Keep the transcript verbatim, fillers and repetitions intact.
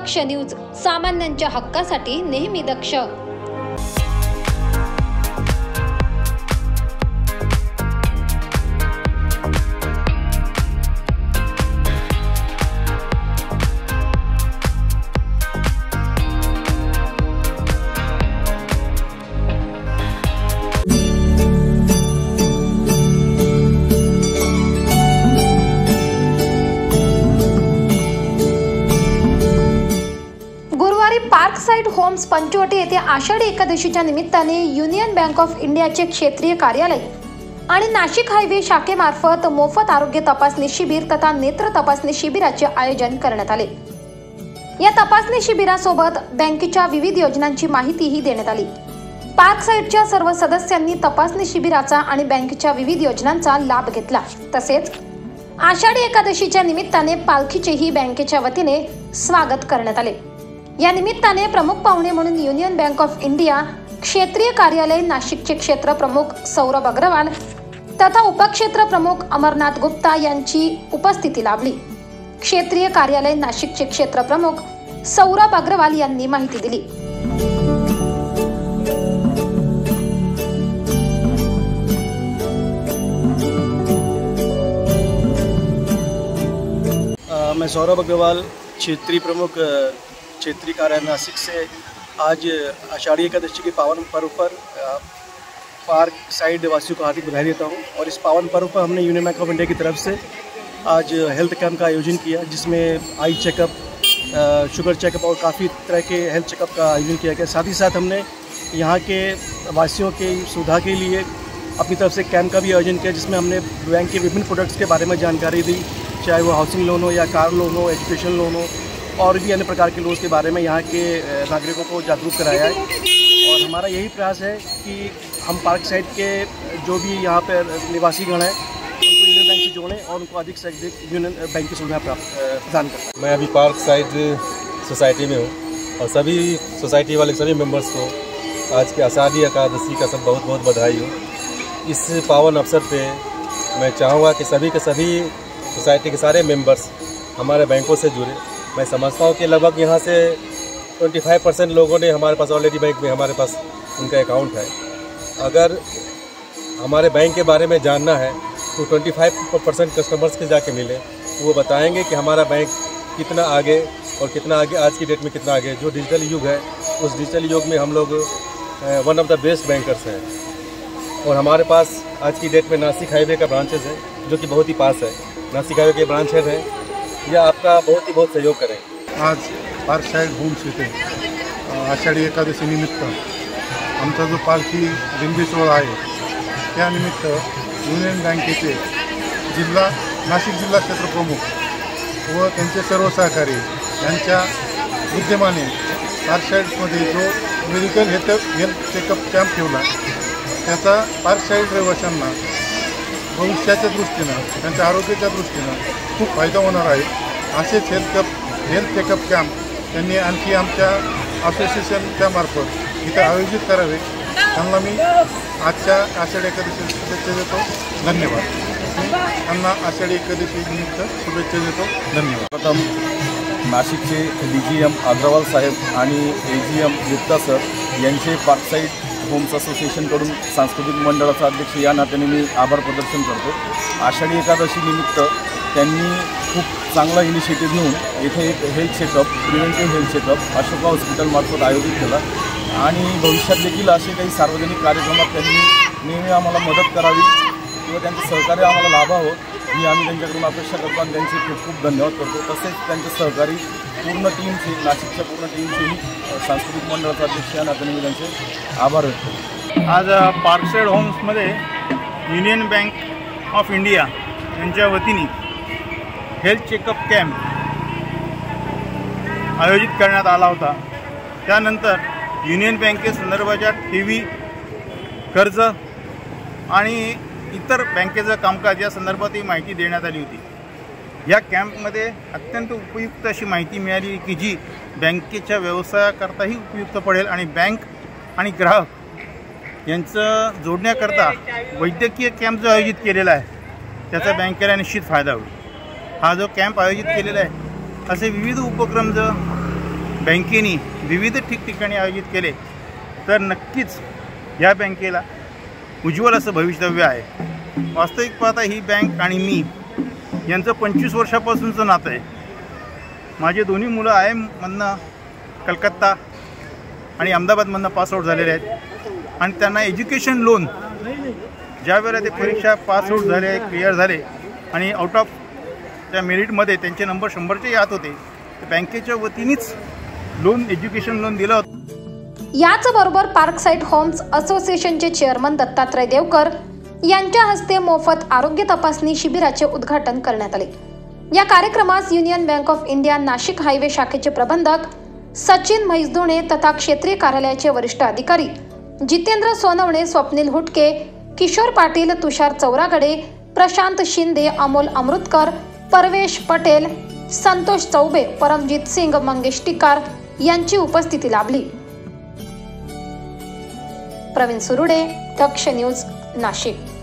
दक्ष news, सामान्यांच्या हक्कासाठी नेहमी दक्ष। पार्क साइड होम्स पंचवटी येथे आषाढी एकादशीच्या निमित्ताने युनियन बँक ऑफ इंडियाचे क्षेत्रीय कार्यालय आणि नाशिक हायवे शाखेमार्फत मोफत आरोग्य तपासणी शिबिर तथा नेत्र तपासणी शिबिराचे आयोजन करण्यात आले। या तपासणी शिबिरासोबत बँकेच्या विविध योजनांची माहितीही देण्यात आली। पार्क साइडच्या सर्व सदस्यांनी तपासणी शिबिराचा आणि बँकेच्या विविध योजनांचा लाभ घेतला। तसेच आषाढी एकादशीच्या निमित्ताने पालखीचेही बँकेच्या वतीने स्वागत करण्यात आले। या निमित्ताने प्रमुख पाहुणे म्हणून युनियन बँक ऑफ इंडिया क्षेत्रीय कार्यालय नाशिकचे क्षेत्र प्रमुख सौरभ अग्रवाल तथा उपक्षेत्र प्रमुख अमरनाथ गुप्ता यांची उपस्थिती लाभली। क्षेत्रीय कार्यालय नाशिकचे क्षेत्र प्रमुख सौरभ अग्रवाल यांनी माहिती दिली। आ, मैं सौरभ अग्रवाल क्षेत्रीय प्रमुख क्षेत्रीय कार्यालय नासिक से आज आषाढ़ी एकादशी के पावन पर्व पर पार्क साइड निवासियों को हार्दिक बधाई देता हूं। और इस पावन पर्व पर हमने यूनियन बैंक ऑफ इंडिया की तरफ से आज हेल्थ कैंप का आयोजन किया, जिसमें आई चेकअप, शुगर चेकअप और काफ़ी तरह के हेल्थ चेकअप का आयोजन किया गया। साथ ही साथ हमने यहाँ के वासियों के सुविधा के लिए अपनी तरफ से कैंप का भी आयोजन किया, जिसमें हमने बैंक के विभिन्न प्रोडक्ट्स के बारे में जानकारी दी, चाहे वो हाउसिंग लोन हो या कार लोन हो, एजुकेशन लोन हो और भी अन्य प्रकार के लोन के बारे में यहाँ के नागरिकों को जागरूक कराया है। और हमारा यही प्रयास है कि हम पार्क साइड के जो भी यहाँ पर निवासीगण हैं उनको यूनियन बैंक से जोड़ें और उनको अधिक से अधिक यूनियन बैंक की सुविधा प्राप्त प्रदान करें। मैं अभी पार्क साइड सोसाइटी में हूँ और सभी सोसाइटी वाले सभी मेम्बर्स को आज के आषाढ़ी एकादशी का सब बहुत बहुत बधाई हो। इस पावन अवसर पर मैं चाहूँगा कि सभी के सभी सोसाइटी के सारे मेम्बर्स हमारे बैंकों से जुड़े। मैं समझता हूँ कि लगभग यहाँ से पच्चीस परसेंट लोगों ने हमारे पास ऑलरेडी बैंक में हमारे पास उनका अकाउंट है। अगर हमारे बैंक के बारे में जानना है तो पच्चीस परसेंट कस्टमर्स के जाके मिले, वो बताएंगे कि हमारा बैंक कितना आगे और कितना आगे आज की डेट में कितना आगे। जो डिजिटल युग है उस डिजिटल युग में हम लोग one of the best bankers हैं और हमारे पास आज की डेट में नासिक हाईवे का ब्रांचेज है जो कि बहुत ही पास है। नासिक हाईवे के ब्रांच हेड हैं, यह आपका बहुत ही बहुत सहयोग करें। आज पार्क साइड होम्स येथे आषाढी एकादशी निमित्त आमचा जो पालखी दिंडी सोहळा आहे त्यानिमित्त युनियन बँकेचे जिल्हा नाशिक जिल्हा क्षेत्रप्रमुख व त्यांचे सर्व सहकारी यांच्या विद्यमाने पार्क साइडमध्ये जो medical health health checkup camp ठेवला त्याचा पार्क साइड रहिवाशांना भविष्याच्या दृष्टीनं त्यांच्या आरोग्याच्या दृष्टीनं खूप फायदा होणार आहे। असेच health camp health checkup camp त्यांनी आणखी आमच्या असोसिएशनच्या मार्फत इथं आयोजित करावे, त्यांना मी आजच्या आषाढी एकादशी शुभेच्छा देतो। धन्यवाद। त्यांना आषाढी एकादशी निमित्त शुभेच्छा देतो। धन्यवाद। प्रथम नाशिकचे डी जी एम अग्रवाल साहेब आणि A G M Gupta sir यांचे पार्कसाईड होम्स असोसिएशनकडून सांस्कृतिक मंडळाचा अध्यक्ष या नात्याने मी आभार प्रदर्शन करतो। आषाढी एकादशी निमित्त त्यांनी खूप चांगला इनिशिएटिव्ह घेऊन इथे एक health checkup, preventive health checkup Ashok हॉस्पिटलमार्फत आयोजित केला आणि भविष्यात देखील असे काही सार्वजनिक कार्यक्रमात त्यांनी नेहमी आम्हाला मदत करावी किंवा त्यांचं सहकार्य आम्हाला लाभावं ही आम्ही त्यांच्याकडून अपेक्षा करतो आणि त्यांचे खूप खूप धन्यवाद करतो। तसेच त्यांचे सहकारी पूर्ण टीमचे, नाशिकच्या पूर्ण टीमचेही सांस्कृतिक मंडळाचा अध्यक्ष या नात्याने मी त्यांचे आभार व्यक्त। आज पार्क साइड होम्समध्ये युनियन बँक ऑफ इंडिया यांच्या वतीने हेल्थ चेकअप कॅम्प आयोजित करण्यात आला होता। त्यानंतर युनियन बँकेसंदर्भाच्या ठेवी, कर्ज आणि इतर बँकेचं कामकाज या संदर्भात ही माहिती देण्यात आली होती। या कॅम्पमध्ये अत्यंत उपयुक्त अशी माहिती मिळाली की जी बँकेच्या व्यवसायाकरताही उपयुक्त पडेल आणि बँक आणि ग्राहक यांचं जोडण्याकरता वैद्यकीय कॅम्प जो आयोजित केलेला आहे त्याचा बँकेला निश्चित फायदा होईल। हा जो कॅम्प आयोजित केलेला आहे असे विविध उपक्रम जो बँकेने विविध ठिकठिकाणी आयोजित केले तर नक्कीच या बँकेला उज्ज्वल असं भवितव्य आहे। वास्तविक पाहता ही बँक आणि मी यांचं पंचवीस वर्षापासूनचं नातं आहे। माझे दोन्ही मुलं आय एममधनं कलकत्ता आणि अहमदाबादमधनं पासआउट झालेले आहेत आणि त्यांना एज्युकेशन लोन ज्यावेळेला ते परीक्षा पासआउट झाले क्लिअर झाले आणि आउट ऑफ त्या मेरिटमध्ये त्यांचे नंबर शंभरच्या आत होते बँकेच्या वतीनेच लोन एज्युकेशन लोन दिलं होतं। याचबरोबर पार्क साइड होम्स असोसिएशनचे चेअरमन दत्तात्रय देवकर यांच्या हस्ते मोफत आरोग्य तपासणी शिबिराचे उद्घाटन करण्यात आले। या कार्यक्रमास union bank of India Nashik highway शाखेचे प्रबंधक सचिन मैसदवणे तथा क्षेत्रीय कार्यालयाचे वरिष्ठ अधिकारी जितेंद्र सोनवणे, स्वप्नील हुटके, किशोर पाटील, तुषार चौरागडे, प्रशांत शिंदे, अमोल अमृतकर, परवेश पटेल, संतोष चौबे, परमजीत सिंग, मंगेश टिकार यांची उपस्थिती लाभली। प्रवीण सुरुडे, दक्ष न्यूज, नाशिक।